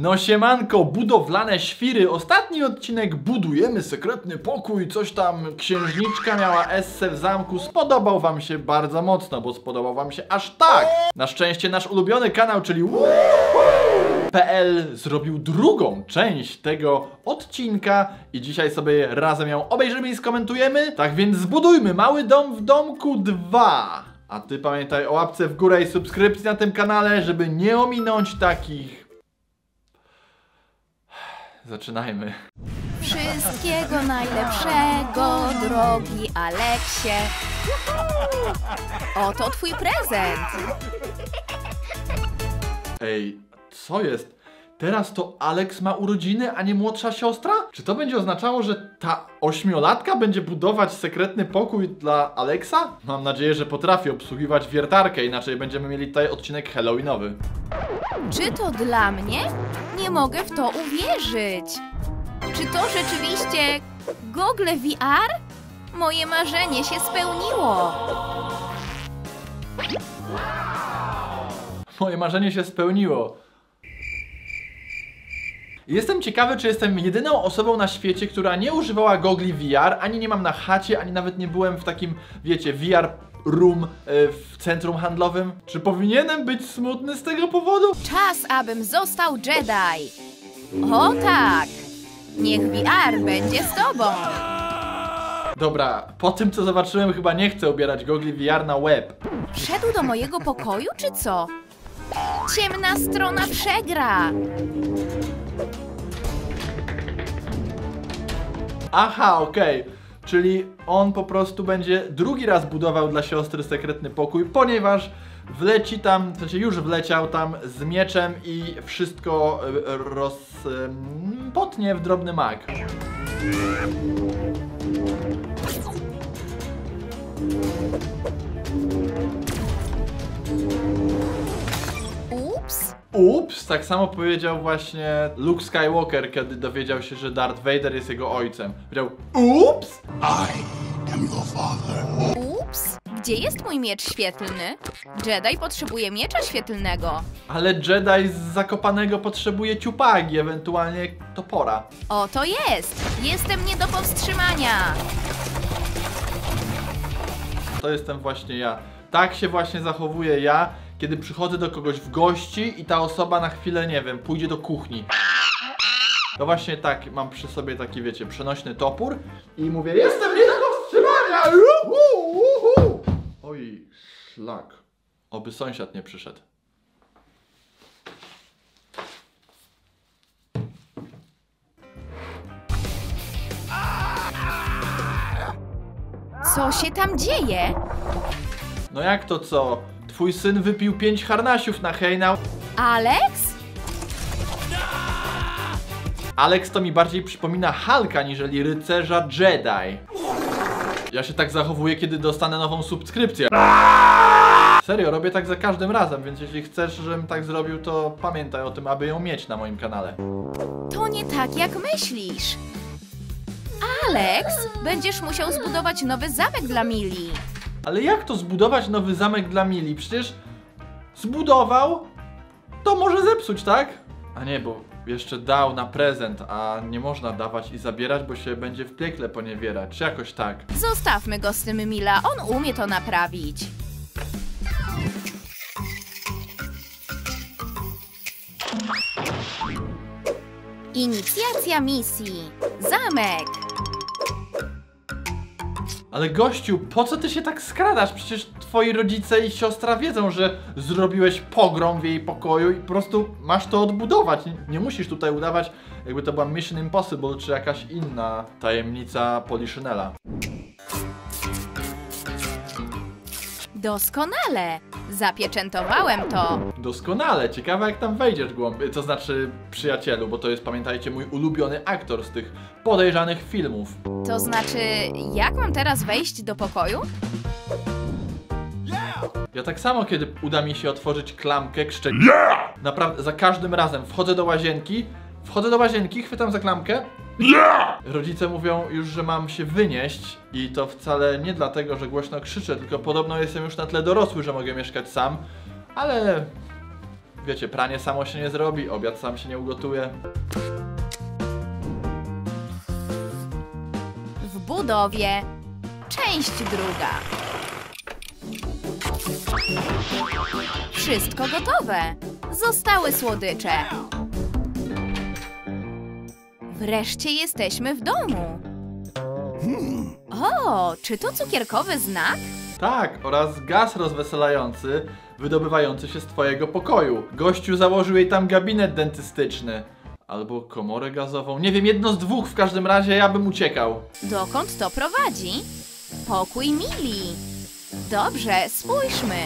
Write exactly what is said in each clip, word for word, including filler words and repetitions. No siemanko, budowlane świry, ostatni odcinek budujemy sekretny pokój, coś tam księżniczka miała essę w zamku, spodobał wam się bardzo mocno, bo spodobał wam się aż tak. Na szczęście nasz ulubiony kanał, czyli WooHooPL, zrobił drugą część tego odcinka i dzisiaj sobie razem ją obejrzymy i skomentujemy. Tak więc zbudujmy mały dom w domku dwa. A ty pamiętaj o łapce w górę i subskrypcji na tym kanale, żeby nie ominąć takich... Zaczynajmy. Wszystkiego najlepszego, drogi Aleksie. Oto twój prezent. Ej, co jest? Teraz to Aleks ma urodziny, a nie młodsza siostra? Czy to będzie oznaczało, że ta ośmiolatka będzie budować sekretny pokój dla Aleksa? Mam nadzieję, że potrafi obsługiwać wiertarkę, inaczej będziemy mieli tutaj odcinek halloweenowy. Czy to dla mnie? Nie mogę w to uwierzyć. Czy to rzeczywiście Google V R? Moje marzenie się spełniło. Moje marzenie się spełniło. Jestem ciekawy, czy jestem jedyną osobą na świecie, która nie używała gogli V R, ani nie mam na chacie, ani nawet nie byłem w takim, wiecie, V R room y, w centrum handlowym. Czy powinienem być smutny z tego powodu? Czas, abym został Jedi. O tak! Niech V R będzie z tobą. Dobra, po tym co zobaczyłem, chyba nie chcę ubierać gogli V R na łeb. Wszedł do mojego pokoju, czy co? Ciemna strona przegra. Aha, okej. Okay. Czyli on po prostu będzie drugi raz budował dla siostry sekretny pokój, ponieważ wleci tam, w sensie już wleciał tam z mieczem i wszystko rozpotnie w drobny mak. Ups. Ups, tak samo powiedział właśnie Luke Skywalker, kiedy dowiedział się, że Darth Vader jest jego ojcem. Powiedział, ups! I am your father. Ups, gdzie jest mój miecz świetlny? Jedi potrzebuje miecza świetlnego. Ale Jedi z Zakopanego potrzebuje ciupagi, ewentualnie topora. Oto jest! Jestem nie do powstrzymania! To jestem właśnie ja. Tak się właśnie zachowuję ja, kiedy przychodzę do kogoś w gości i ta osoba na chwilę, nie wiem, pójdzie do kuchni. To właśnie tak, mam przy sobie taki, wiecie, przenośny topór i mówię, jestem nie do powstrzymania! Uhu, uhu. Oj, szlak. Oby sąsiad nie przyszedł. Co się tam dzieje? No jak to co? Twój syn wypił pięć harnasiów na hejnał. Aleks? Aleks to mi bardziej przypomina Hulka, niżeli rycerza Jedi. Ja się tak zachowuję, kiedy dostanę nową subskrypcję. Serio, robię tak za każdym razem, więc jeśli chcesz, żebym tak zrobił, to pamiętaj o tym, aby ją mieć na moim kanale. To nie tak, jak myślisz. Aleks, będziesz musiał zbudować nowy zamek dla Mili. Ale jak to zbudować nowy zamek dla Mili? Przecież zbudował, to może zepsuć, tak? A nie, bo jeszcze dał na prezent, a nie można dawać i zabierać, bo się będzie w piekle poniewierać, czy jakoś tak. Zostawmy go z tym, Mila, on umie to naprawić. Inicjacja misji. Zamek. Ale gościu, po co ty się tak skradasz? Przecież twoi rodzice i siostra wiedzą, że zrobiłeś pogrom w jej pokoju i po prostu masz to odbudować. Nie, nie musisz tutaj udawać, jakby to była Mission Impossible czy jakaś inna tajemnica Poliszynela. Doskonale! Zapieczętowałem to! Doskonale! Ciekawe jak tam wejdziesz głębiej, to znaczy przyjacielu, bo to jest, pamiętajcie, mój ulubiony aktor z tych podejrzanych filmów. To znaczy, jak mam teraz wejść do pokoju? Ja tak samo, kiedy uda mi się otworzyć klamkę, krzyczę yeah! Naprawdę, za każdym razem wchodzę do łazienki, wchodzę do łazienki, chwytam za klamkę. Yeah! Rodzice mówią już, że mam się wynieść i to wcale nie dlatego, że głośno krzyczę, tylko podobno jestem już na tyle dorosły, że mogę mieszkać sam, ale wiecie, pranie samo się nie zrobi, obiad sam się nie ugotuje. W budowie, część druga. Wszystko gotowe. Zostały słodycze. Wreszcie jesteśmy w domu. O, czy to cukierkowy znak? Tak, oraz gaz rozweselający, wydobywający się z twojego pokoju. Gościu założył jej tam gabinet dentystyczny. Albo komorę gazową. Nie wiem, jedno z dwóch, w każdym razie ja bym uciekał. Dokąd to prowadzi? Pokój Mili. Dobrze, spójrzmy.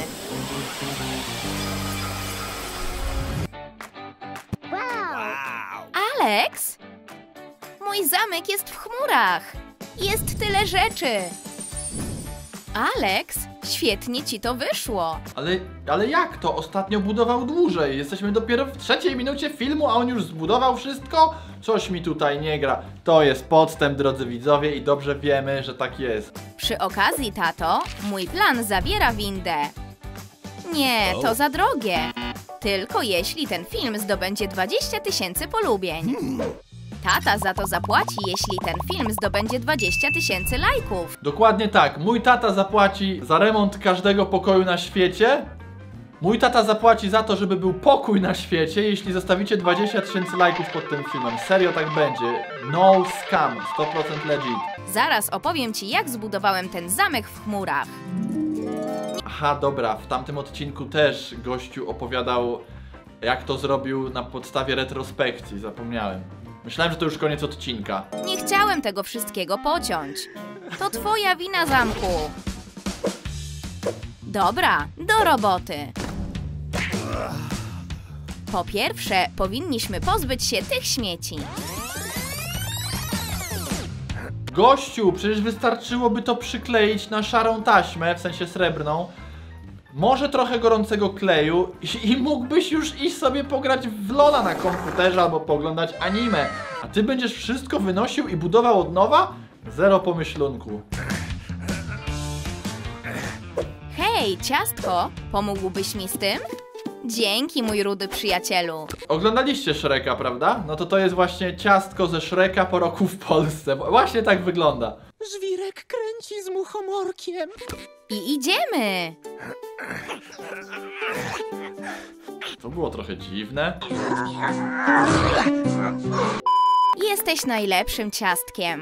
Wow. Alex? Mój zamek jest w chmurach. Jest tyle rzeczy. Alex, świetnie ci to wyszło. Ale, ale jak to? Ostatnio budował dłużej. Jesteśmy dopiero w trzeciej minucie filmu, a on już zbudował wszystko? Coś mi tutaj nie gra. To jest podstęp, drodzy widzowie, i dobrze wiemy, że tak jest. Przy okazji, tato, mój plan zawiera windę. Nie, to za drogie. Tylko jeśli ten film zdobędzie dwadzieścia tysięcy polubień. Tata za to zapłaci, jeśli ten film zdobędzie dwadzieścia tysięcy lajków. Dokładnie tak. Mój tata zapłaci za remont każdego pokoju na świecie. Mój tata zapłaci za to, żeby był pokój na świecie, jeśli zostawicie dwadzieścia tysięcy lajków pod tym filmem. Serio tak będzie. No scam. sto procent legit. Zaraz opowiem ci, jak zbudowałem ten zamek w chmurach. Aha, dobra. W tamtym odcinku też gościu opowiadał, jak to zrobił na podstawie retrospekcji. Zapomniałem. Myślałem, że to już koniec odcinka. Nie chciałem tego wszystkiego pociąć. To twoja wina, zamku. Dobra, do roboty. Po pierwsze, powinniśmy pozbyć się tych śmieci. Gościu, przecież wystarczyłoby to przykleić na szarą taśmę, w sensie srebrną. Może trochę gorącego kleju i mógłbyś już iść sobie pograć w Lola na komputerze albo pooglądać anime. A ty będziesz wszystko wynosił i budował od nowa? Zero pomyślunku. Hej, ciastko, pomógłbyś mi z tym? Dzięki, mój rudy przyjacielu. Oglądaliście Shreka, prawda? No to to jest właśnie ciastko ze Shreka po roku w Polsce. Właśnie tak wygląda. Żwirek kręci z muchomorkiem. I idziemy. To było trochę dziwne. Jesteś najlepszym ciastkiem.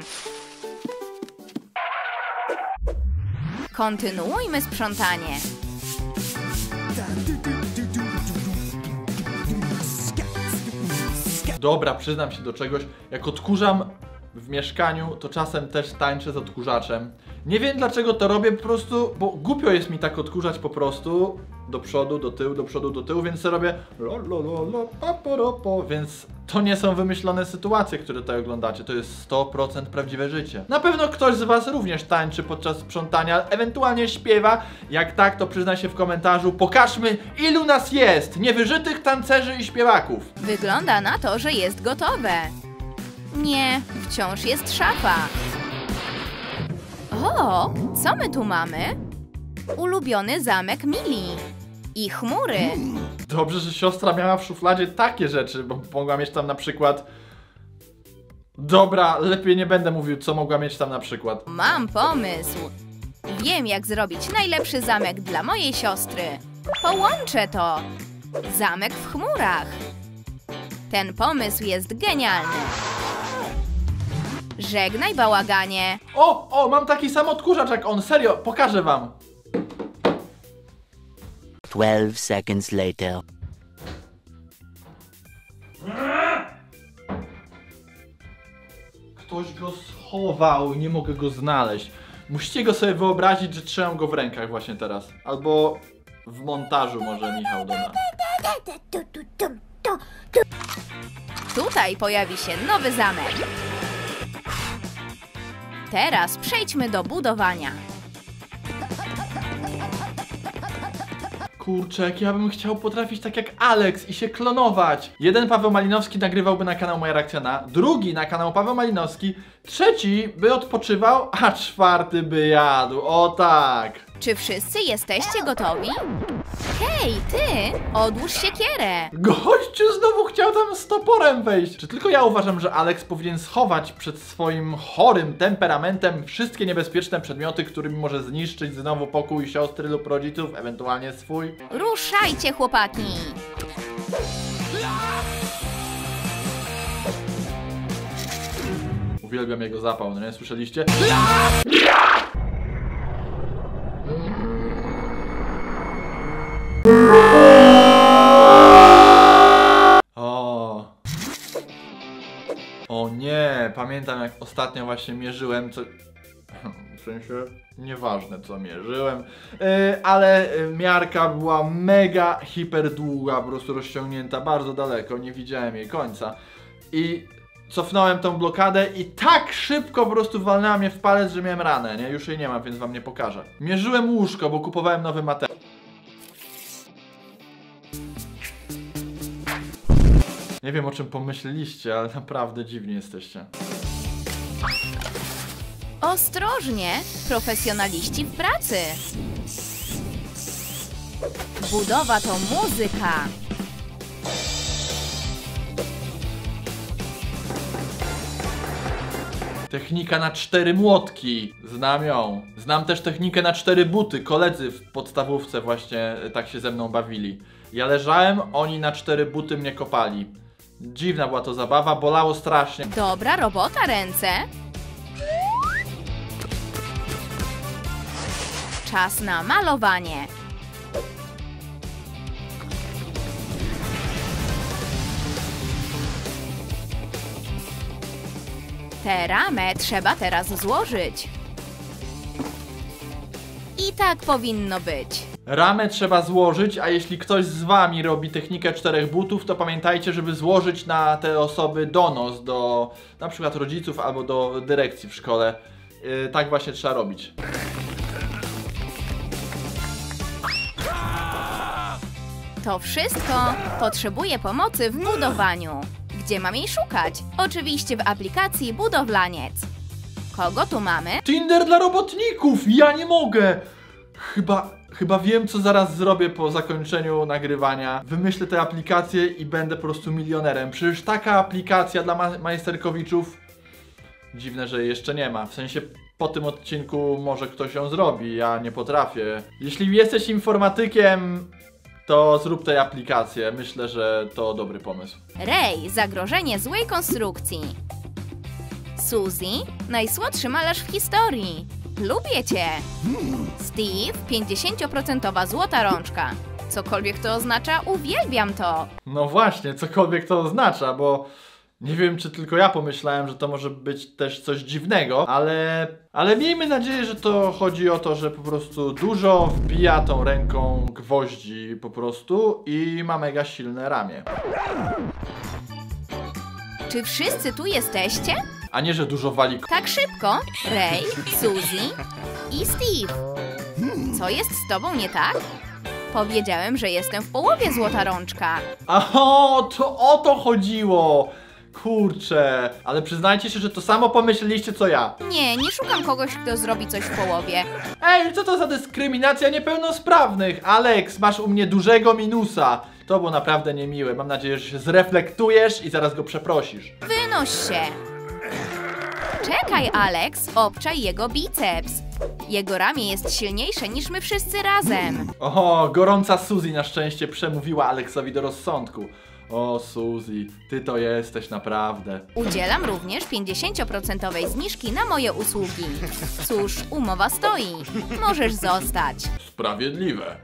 Kontynuujmy sprzątanie. Dobra, przyznam się do czegoś. Jak odkurzam w mieszkaniu, to czasem też tańczę z odkurzaczem. Nie wiem, dlaczego to robię, po prostu, bo głupio jest mi tak odkurzać po prostu do przodu, do tyłu, do przodu, do tyłu, więc robię lo, lo, lo, lo, pa, pa, ro, po. Więc to nie są wymyślone sytuacje, które tutaj oglądacie, to jest sto procent prawdziwe życie. Na pewno ktoś z was również tańczy podczas sprzątania, ewentualnie śpiewa. Jak tak, to przyznaj się w komentarzu. Pokażmy, ilu nas jest niewyżytych tancerzy i śpiewaków. Wygląda na to, że jest gotowe. Nie, wciąż jest szafa. O, co my tu mamy? Ulubiony zamek Mili i chmury. Dobrze, że siostra miała w szufladzie takie rzeczy, bo mogła mieć tam na przykład... Dobra, lepiej nie będę mówił, co mogła mieć tam na przykład. Mam pomysł. Wiem, jak zrobić najlepszy zamek dla mojej siostry. Połączę to. Zamek w chmurach. Ten pomysł jest genialny. Żegnaj, bałaganie. O, o, mam taki sam odkurzacz jak on, serio, pokażę wam. twelve seconds later. Ktoś go schował, nie mogę go znaleźć. Musicie go sobie wyobrazić, że trzymam go w rękach właśnie teraz. Albo w montażu może Michał doda. Tutaj pojawi się nowy zamek. Teraz przejdźmy do budowania. Kurczek, ja bym chciał potrafić tak jak Alex i się klonować. Jeden Paweł Malinowski nagrywałby na kanał Moja Reakcja Na, drugi na kanał Paweł Malinowski, trzeci by odpoczywał, a czwarty by jadł. O tak! Czy wszyscy jesteście gotowi? Hej, ty! Odłóż siekierę! Gościu znowu chciał tam z toporem wejść! Czy tylko ja uważam, że Alex powinien schować przed swoim chorym temperamentem wszystkie niebezpieczne przedmioty, którymi może zniszczyć znowu pokój siostry lub rodziców, ewentualnie swój? Ruszajcie, chłopaki! Uwielbiam jego zapał, no nie? Słyszeliście? O. O nie, pamiętam jak ostatnio właśnie mierzyłem co... W sensie, nieważne co mierzyłem, yy, ale miarka była mega hiper długa, po prostu rozciągnięta bardzo daleko, nie widziałem jej końca i cofnąłem tą blokadę i tak szybko po prostu walnęła mnie w palec, że miałem ranę, nie? Już jej nie mam, więc wam nie pokażę. Mierzyłem łóżko, bo kupowałem nowy materiał. Nie wiem o czym pomyśleliście, ale naprawdę dziwni jesteście. Ostrożnie, profesjonaliści w pracy. Budowa to muzyka. Technika na cztery młotki. Znam ją. Znam też technikę na cztery buty. Koledzy w podstawówce właśnie tak się ze mną bawili. Ja leżałem, oni na cztery buty mnie kopali. Dziwna była to zabawa, bolało strasznie. Dobra robota, ręce. Czas na malowanie. Tę ramę trzeba teraz złożyć. I tak powinno być. Ramę trzeba złożyć, a jeśli ktoś z wami robi technikę czterech butów, to pamiętajcie, żeby złożyć na te osoby donos do na przykład rodziców albo do dyrekcji w szkole. Yy, tak właśnie trzeba robić. To wszystko. Potrzebuję pomocy w budowaniu. Gdzie mam jej szukać? Oczywiście w aplikacji Budowlaniec. Kogo tu mamy? Tinder dla robotników! Ja nie mogę! Chyba, chyba wiem, co zaraz zrobię po zakończeniu nagrywania. Wymyślę tę aplikację i będę po prostu milionerem. Przecież taka aplikacja dla ma- majsterkowiczów... Dziwne, że jej jeszcze nie ma. W sensie... Po tym odcinku może ktoś ją zrobi, ja nie potrafię. Jeśli jesteś informatykiem, to zrób tę aplikację. Myślę, że to dobry pomysł. Ray, zagrożenie złej konstrukcji. Suzy, najsłodszy malarz w historii. Lubię cię. Steve, pięćdziesiąt procent złota rączka. Cokolwiek to oznacza, uwielbiam to. No właśnie, cokolwiek to oznacza, bo... Nie wiem, czy tylko ja pomyślałem, że to może być też coś dziwnego, ale... Ale miejmy nadzieję, że to chodzi o to, że po prostu dużo wbija tą ręką gwoździ po prostu i ma mega silne ramię. Czy wszyscy tu jesteście? A nie, że dużo wali... Tak szybko? Ray, Suzy i Steve. Co jest z tobą nie tak? Powiedziałem, że jestem w połowie złota rączka. Aho, to o to chodziło! Kurczę, ale przyznajcie się, że to samo pomyśleliście co ja. Nie, nie szukam kogoś, kto zrobi coś w połowie. Ej, co to za dyskryminacja niepełnosprawnych? Alex, masz u mnie dużego minusa. To było naprawdę niemiłe. Mam nadzieję, że się zreflektujesz i zaraz go przeprosisz. Wynoś się. Czekaj, Alex, obczaj jego biceps. Jego ramię jest silniejsze niż my wszyscy razem. O, gorąca Suzy na szczęście przemówiła Alexowi do rozsądku. O Suzy, ty to jesteś naprawdę. Udzielam również pięćdziesiąt procent zniżki na moje usługi. Cóż, umowa stoi. Możesz zostać. Sprawiedliwe.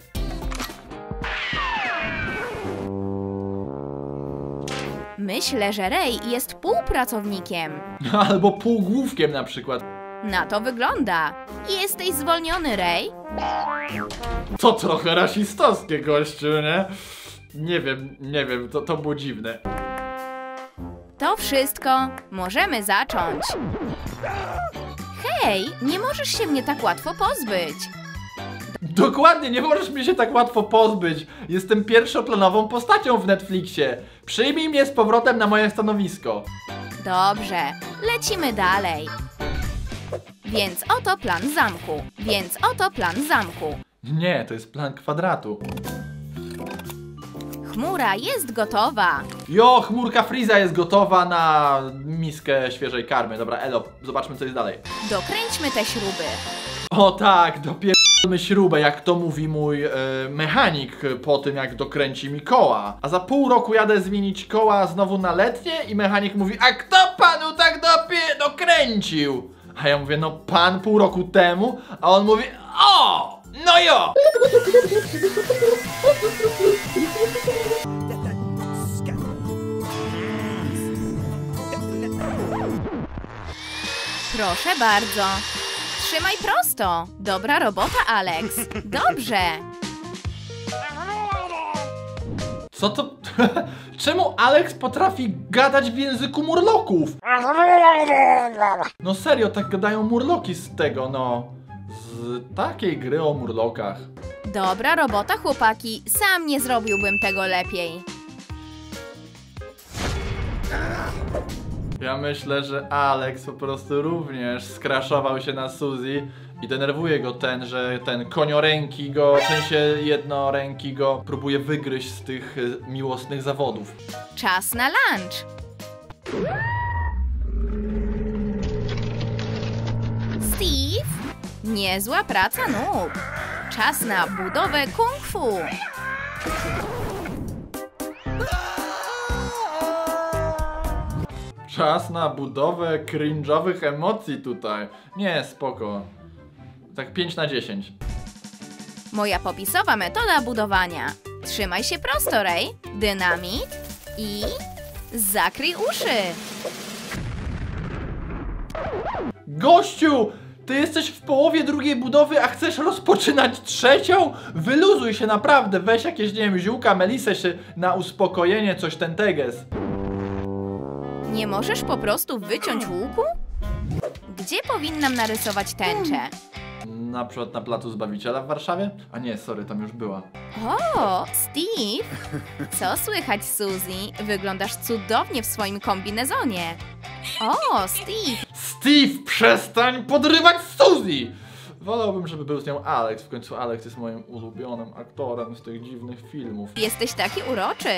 Myślę, że Ray jest półpracownikiem. Albo półgłówkiem na przykład. Na to wygląda. Jesteś zwolniony, Ray. To trochę rasistowskie, gościu, nie? Nie wiem, nie wiem, to, to było dziwne. To wszystko. Możemy zacząć. Hej, nie możesz się mnie tak łatwo pozbyć. Dokładnie, nie możesz mnie się tak łatwo pozbyć. Jestem pierwszoplanową postacią w Netflixie. Przyjmij mnie z powrotem na moje stanowisko. Dobrze, lecimy dalej. Więc oto plan zamku. Więc oto plan zamku. Nie, to jest plan kwadratu. Chmura jest gotowa. Jo, chmurka Friza jest gotowa na miskę świeżej karmy. Dobra, elo, zobaczmy, co jest dalej. Dokręćmy te śruby. O tak, dopierdolmy śrubę, jak to mówi mój yy, mechanik po tym, jak dokręci mi koła. A za pół roku jadę zmienić koła znowu na letnie i mechanik mówi: a kto panu tak dopie dokręcił? A ja mówię: no pan pół roku temu. A on mówi: o, no jo. Proszę bardzo. Trzymaj prosto. Dobra robota, Alex. Dobrze. Co to? Czemu Alex potrafi gadać w języku murloków? No serio, tak gadają murloki z tego, no. Z takiej gry o murlokach. Dobra robota, chłopaki. Sam nie zrobiłbym tego lepiej. Ja myślę, że Alex po prostu również skraszował się na Suzy i denerwuje go ten, że ten koniorenki go, w sensie jednoręki go próbuje wygryźć z tych miłosnych zawodów. Czas na lunch! Steve? Niezła praca nóg. Czas na budowę kung fu. Czas na budowę cringe'owych emocji tutaj. Nie, spoko. Tak pięć na dziesięć. Moja popisowa metoda budowania. Trzymaj się prosto, Ray. Dynamit i zakryj uszy. Gościu! Ty jesteś w połowie drugiej budowy, a chcesz rozpoczynać trzecią? Wyluzuj się naprawdę. Weź jakieś, nie wiem, ziółka, melisę się na uspokojenie, coś ten teges. Nie możesz po prostu wyciąć łuku? Gdzie powinnam narysować tęczę? Na przykład na placu Zbawiciela w Warszawie? A nie, sorry, tam już była. O, Steve! Co słychać, Suzy? Wyglądasz cudownie w swoim kombinezonie. O, Steve! Steve, przestań podrywać Suzy! Wolałbym, żeby był z nią Alex. W końcu Alex jest moim ulubionym aktorem z tych dziwnych filmów. Jesteś taki uroczy.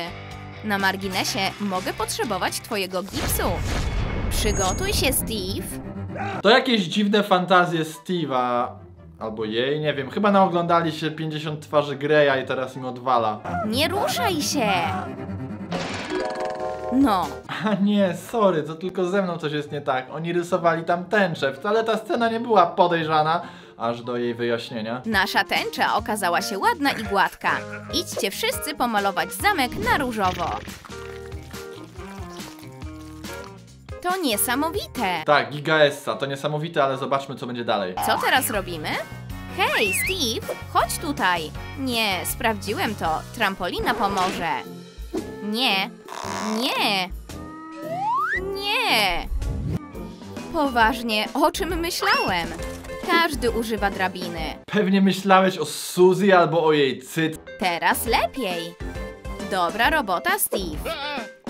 Na marginesie mogę potrzebować twojego gipsu. Przygotuj się, Steve. To jakieś dziwne fantazje Steve'a. Albo jej, nie wiem. Chyba naoglądali się pięćdziesiąt twarzy Greya i teraz im odwala. Nie ruszaj się! No. A nie, sorry, to tylko ze mną coś jest nie tak. Oni rysowali tam tęczę. Wcale ta scena nie była podejrzana, aż do jej wyjaśnienia. Nasza tęcza okazała się ładna i gładka. Idźcie wszyscy pomalować zamek na różowo. To niesamowite. Tak, giga essa, to niesamowite, ale zobaczmy, co będzie dalej. Co teraz robimy? Hej, Steve, chodź tutaj. Nie, sprawdziłem to. Trampolina pomoże. Nie, nie, nie. Poważnie, o czym myślałem? Każdy używa drabiny. Pewnie myślałeś o Suzy albo o jej cyt. Teraz lepiej. Dobra robota, Steve.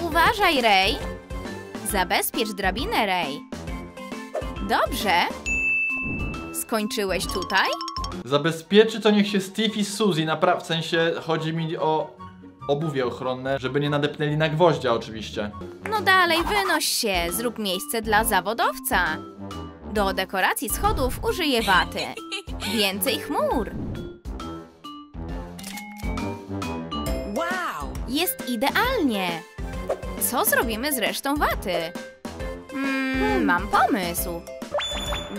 Uważaj, Ray. Zabezpiecz drabinę, Ray. Dobrze. Skończyłeś tutaj? Zabezpieczy to niech się Steve i Suzy, naprawdę, w sensie chodzi mi o obuwie ochronne, żeby nie nadepnęli na gwoździa oczywiście. No dalej, wynoś się, zrób miejsce dla zawodowca. Do dekoracji schodów użyję waty. Więcej chmur. Wow! Jest idealnie. Co zrobimy z resztą waty? Mm, mam pomysł.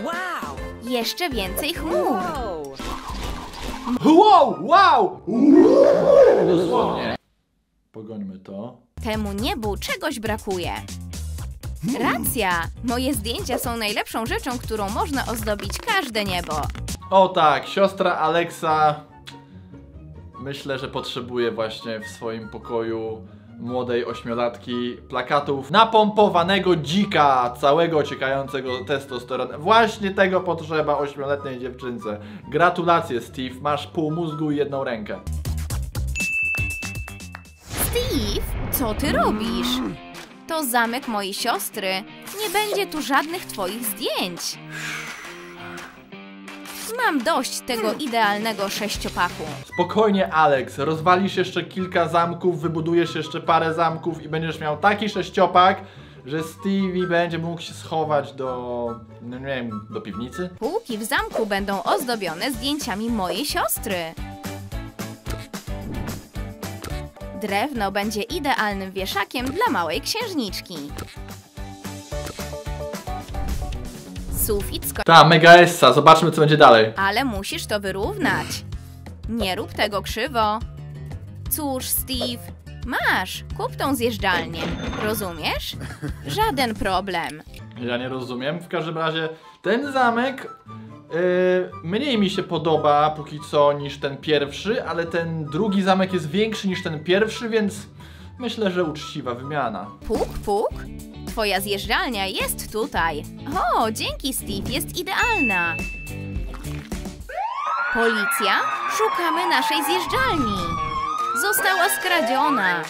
Wow! Jeszcze więcej chmur. Wow! Wow! Dosłownie. Pogońmy to. Temu niebu czegoś brakuje. Racja! Moje zdjęcia są najlepszą rzeczą, którą można ozdobić każde niebo. O tak, siostra Alexa myślę, że potrzebuje właśnie w swoim pokoju młodej ośmiolatki plakatów napompowanego dzika, całego ciekającego testosteronem. Właśnie tego potrzeba ośmioletniej dziewczynce. Gratulacje, Steve, masz pół mózgu i jedną rękę. Steve, co ty robisz? To zamek mojej siostry. Nie będzie tu żadnych twoich zdjęć. mam dość tego idealnego sześciopaku. Spokojnie, Alex, rozwalisz jeszcze kilka zamków, wybudujesz jeszcze parę zamków i będziesz miał taki sześciopak, że Stevie będzie mógł się schować do, no nie wiem, do piwnicy. Półki w zamku będą ozdobione zdjęciami mojej siostry. Drewno będzie idealnym wieszakiem dla małej księżniczki. Sufit sko... Ta, mega essa, zobaczmy co będzie dalej. Ale musisz to wyrównać. Nie rób tego krzywo. Cóż, Steve, masz, kup tą zjeżdżalnię. Rozumiesz? Żaden problem. Ja nie rozumiem, w każdym razie ten zamek... Yy, mniej mi się podoba póki co niż ten pierwszy, ale ten drugi zamek jest większy niż ten pierwszy, więc myślę, że uczciwa wymiana. Puk, puk? Twoja zjeżdżalnia jest tutaj. O, dzięki Steve, jest idealna. Policja, szukamy naszej zjeżdżalni. Została skradziona.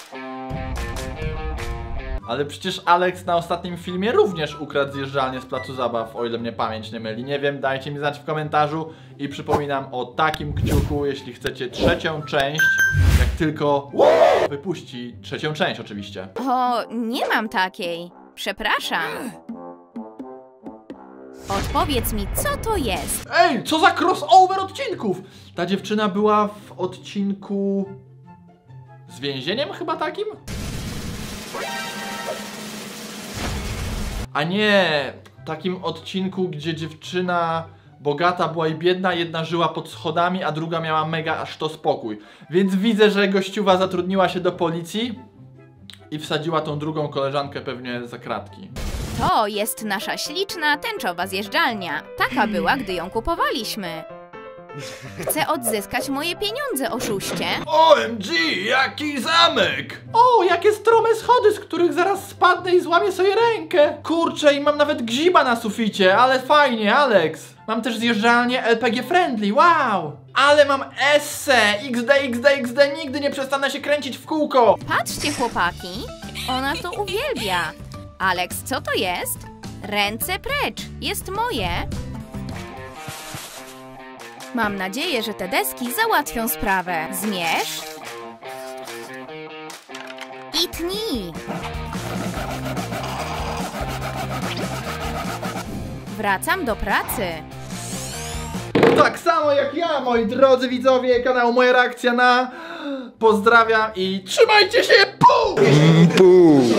Ale przecież Alex na ostatnim filmie również ukradł zjeżdżalnię z placu zabaw, o ile mnie pamięć nie myli. Nie wiem, dajcie mi znać w komentarzu i przypominam o takim kciuku, jeśli chcecie trzecią część, jak tylko wypuści trzecią część oczywiście. O, nie mam takiej. Przepraszam. Odpowiedz mi, co to jest? Ej, co za crossover odcinków! Ta dziewczyna była w odcinku z więzieniem chyba takim? A nie, w takim odcinku, gdzie dziewczyna bogata była i biedna, jedna żyła pod schodami, a druga miała mega aż to spokój. Więc widzę, że gościuwa zatrudniła się do policji i wsadziła tą drugą koleżankę pewnie za kratki. To jest nasza śliczna, tęczowa zjeżdżalnia. Taka była, gdy ją kupowaliśmy. Chcę odzyskać moje pieniądze, oszuście. O M G, jaki zamek! O, jakie strome schody, z których zaraz spadnę i złamię sobie rękę. Kurczę, i mam nawet gziba na suficie, ale fajnie, Alex. Mam też zjeżdżalnię L P G friendly, wow! Ale mam esse, iks de, iks de, iks de, nigdy nie przestanę się kręcić w kółko. Patrzcie, chłopaki, ona to uwielbia. Alex, co to jest? Ręce precz, jest moje. Mam nadzieję, że te deski załatwią sprawę. Zmierz. I tnij. Wracam do pracy. Tak samo jak ja, moi drodzy widzowie, kanał Moja Reakcja Na. Pozdrawiam i trzymajcie się! Pół!